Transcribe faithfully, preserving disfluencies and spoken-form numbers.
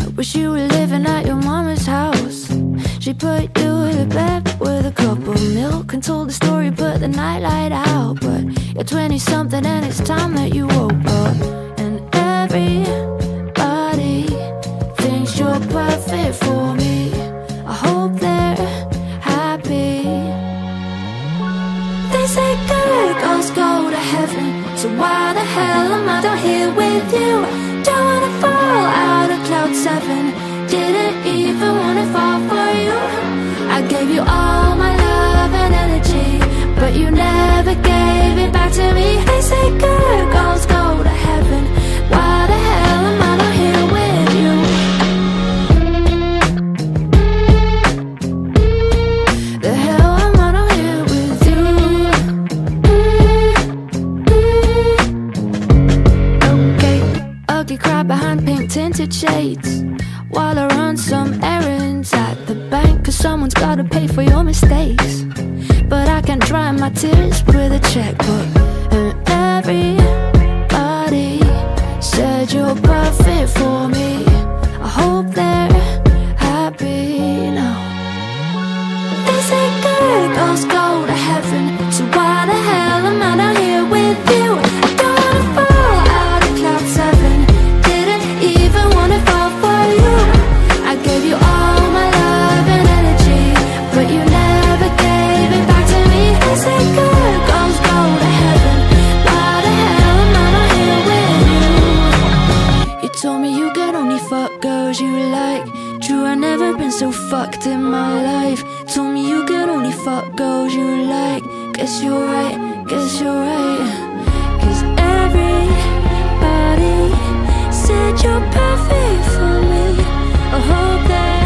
I wish you were living at your mama's house. She put you in a bed with a cup of milk and told the story, put the nightlight out. But you're twenty-something and it's time that you woke up. And everybody thinks you're perfect for me. I hope they're happy. They say good girls go to heaven, so why the hell am I down here with you? Don't wanna fall out of cloud seven. Didn't even wanna fall for you. I gave you all my love and energy, but you never gave it back to me. They say good girls go to heaven. Why the hell am I not here with you? The hell am I not here with you? Okay, ugly cry behind pink tinted shades while I run some errands at the bank, cause someone's gotta pay for your mistakes. But I can dry my tears with a checkbook. And everybody said you're perfect for me. I hope they're happy now. They say good girls go to heaven, so why the hell am I not here with you? I don't wanna fall out of cloud seven. Even wanna fall for you. I gave you all my love and energy, but you never gave it back to me. I said good girls go to heaven. Why the hell am I not here with you? You told me you could only fuck girls you like. True, I've never been so fucked in my life. Told me you could only fuck girls you like. Guess you're right, guess you're right. Said you're perfect for me. I hope that